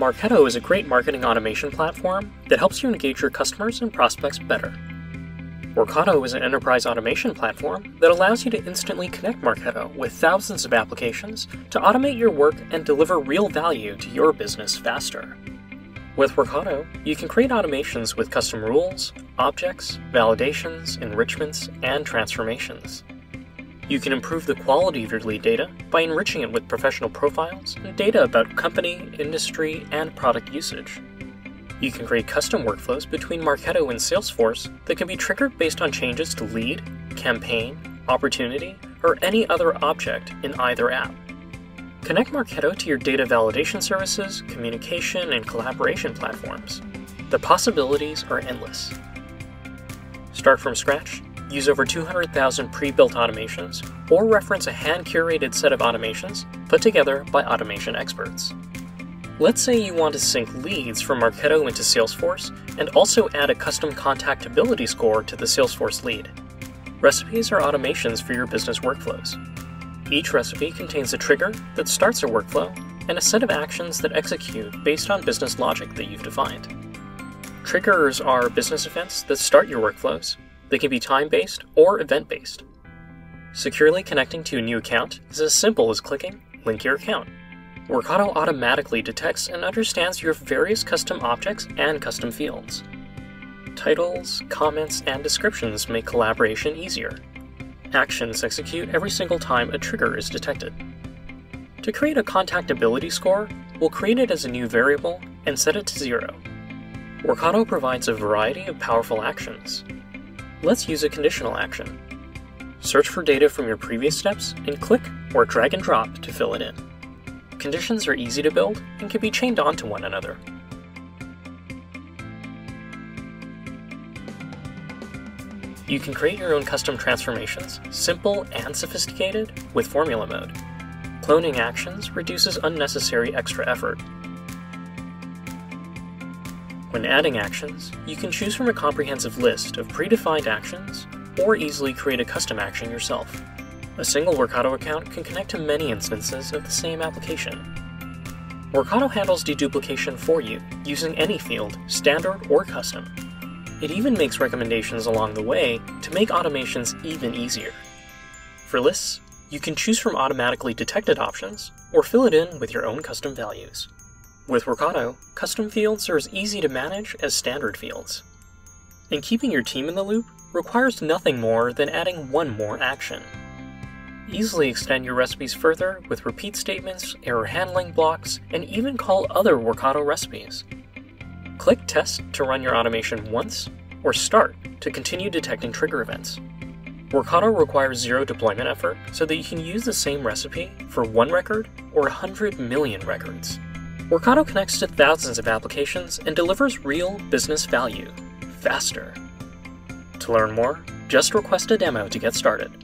Marketo is a great marketing automation platform that helps you engage your customers and prospects better. Workato is an enterprise automation platform that allows you to instantly connect Marketo with thousands of applications to automate your work and deliver real value to your business faster. With Workato, you can create automations with custom rules, objects, validations, enrichments, and transformations. You can improve the quality of your lead data by enriching it with professional profiles and data about company, industry, and product usage. You can create custom workflows between Marketo and Salesforce that can be triggered based on changes to lead, campaign, opportunity, or any other object in either app. Connect Marketo to your data validation services, communication, and collaboration platforms. The possibilities are endless. Start from scratch, use over 200,000 pre-built automations, or reference a hand-curated set of automations put together by automation experts. Let's say you want to sync leads from Marketo into Salesforce and also add a custom contactability score to the Salesforce lead. Recipes are automations for your business workflows. Each recipe contains a trigger that starts a workflow and a set of actions that execute based on business logic that you've defined. Triggers are business events that start your workflows. They can be time-based or event-based. Securely connecting to a new account is as simple as clicking Link Your Account. Workato automatically detects and understands your various custom objects and custom fields. Titles, comments, and descriptions make collaboration easier. Actions execute every single time a trigger is detected. To create a contactability score, we'll create it as a new variable and set it to 0. Workato provides a variety of powerful actions. Let's use a conditional action. Search for data from your previous steps and click or drag and drop to fill it in. Conditions are easy to build and can be chained onto one another. You can create your own custom transformations, simple and sophisticated, with formula mode. Cloning actions reduces unnecessary extra effort. When adding actions, you can choose from a comprehensive list of predefined actions or easily create a custom action yourself. A single Workato account can connect to many instances of the same application. Workato handles deduplication for you, using any field, standard or custom. It even makes recommendations along the way to make automations even easier. For lists, you can choose from automatically detected options or fill it in with your own custom values. With Workato, custom fields are as easy to manage as standard fields. And keeping your team in the loop requires nothing more than adding one more action. Easily extend your recipes further with repeat statements, error handling blocks, and even call other Workato recipes. Click Test to run your automation once, or Start to continue detecting trigger events. Workato requires 0 deployment effort so that you can use the same recipe for 1 record or 100 million records. Workato connects to thousands of applications and delivers real business value, faster. To learn more, just request a demo to get started.